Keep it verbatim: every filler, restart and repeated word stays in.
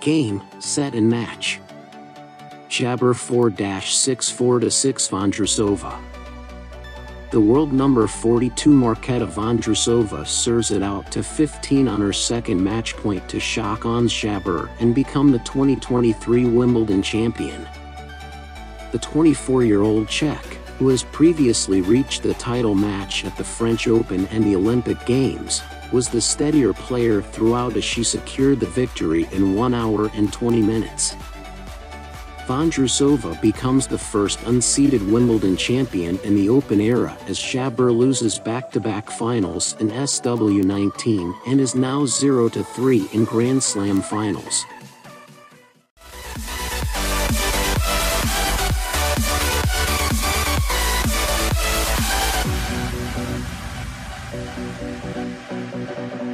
Game, set and match. Jabeur four six four six Vondrousova. The world number forty-two Marketa Vondrousova serves it out to fifteen on her second match point to shock Ons Jabeur and become the twenty twenty-three Wimbledon champion. The twenty-four-year-old Czech, who has previously reached the title match at the French Open and the Olympic Games, was the steadier player throughout as she secured the victory in one hour and twenty minutes. Vondrousova becomes the first unseeded Wimbledon champion in the Open Era as Jabeur loses back-to-back finals in S W nineteen and is now zero to three in Grand Slam finals. We'll be right back.